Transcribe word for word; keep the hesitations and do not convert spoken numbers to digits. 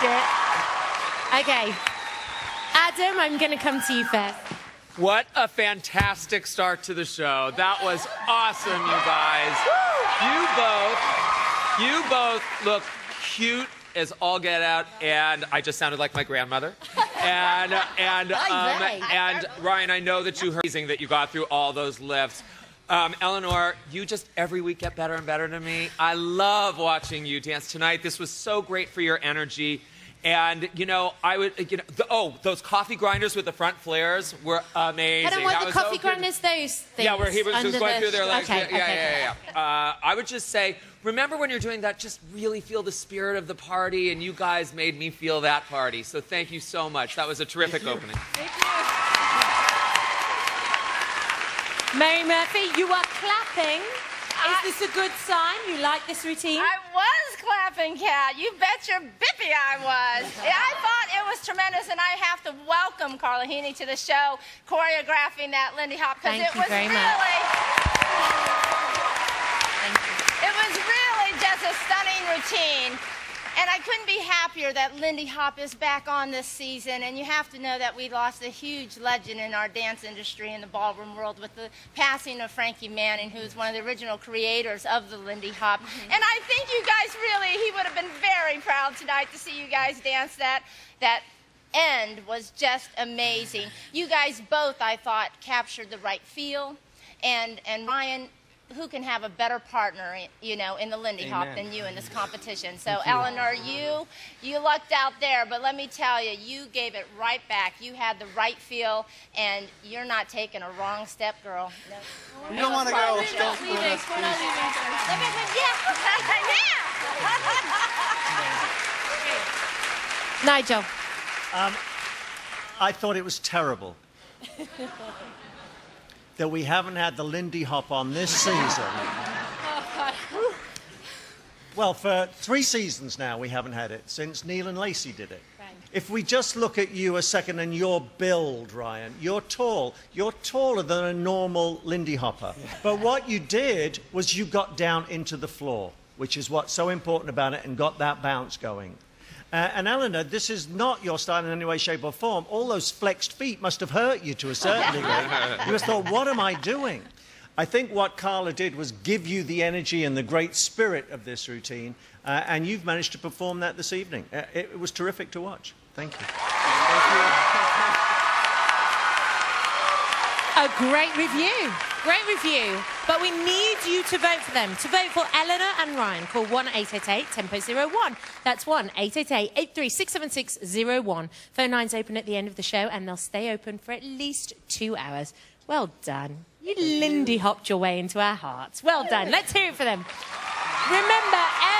do it. Okay. Adam, I'm going to come to you first. What a fantastic start to the show. That was awesome, you guys. You both, you both look cute as all get out, and I just sounded like my grandmother. And and um, and Ryan, I know that you heard that you got through all those lifts. Um, Eleanor, you just every week get better and better to me. I love watching you dance tonight. This was so great for your energy. And, you know, I would, you know, the, oh, those coffee grinders with the front flares were amazing. I don't want that the coffee so grinders, those things. Yeah, where he was just going the... through their legs. Okay, yeah, okay, yeah, yeah, yeah, yeah. Uh, I would just say, remember when you're doing that, just really feel the spirit of the party, and you guys made me feel that party. So thank you so much. That was a terrific thank opening. Thank you. Mary Murphy, you are clapping. I, Is this a good sign? You like this routine? I was clapping, Kat. You bet your bippy I was. I thought it was tremendous, and I have to welcome Carla Heiney to the show, choreographing that Lindy Hop, because it was very really, much. Thank you. It was really just a stunning routine. And I couldn't be happier that Lindy Hop is back on this season, and you have to know that we lost a huge legend in our dance industry in the ballroom world with the passing of Frankie Manning, who's one of the original creators of the Lindy Hop. Mm-hmm. And I think you guys really, he would have been very proud tonight to see you guys dance that. That end was just amazing. You guys both, I thought, captured the right feel, and, and Ryan, who can have a better partner, you know, in the Lindy Hop than you in this competition? So, you. Eleanor, you you lucked out there, but let me tell you, you gave it right back. You had the right feel, and you're not taking a wrong step, girl. No. You don't want to go. We're not leaving. We're not leaving. Yeah. Nigel. Um, I thought it was terrible that we haven't had the Lindy Hop on this season. Well, for three seasons now we haven't had it, since Neil and Lacey did it. Right. If we just look at you a second and your build, Ryan, you're tall. You're taller than a normal Lindy Hopper. Yeah. But what you did was you got down into the floor, which is what's so important about it, and got that bounce going. Uh, and Eleanor, this is not your style in any way, shape or form. All those flexed feet must have hurt you to a certain degree. You just thought, what am I doing? I think what Carla did was give you the energy and the great spirit of this routine, uh, and you've managed to perform that this evening. Uh, it, it was terrific to watch. Thank you. Thank you. A great review. Great review, but we need you to vote for them. To vote for Eleanor and Ryan, call one eight eight eight, tempo zero one. That's one eight eight eight, eight three six, seven six zero one. Phone lines open at the end of the show, and they'll stay open for at least two hours. Well done. You Lindy hopped your way into our hearts. Well done. Let's hear it for them. Remember,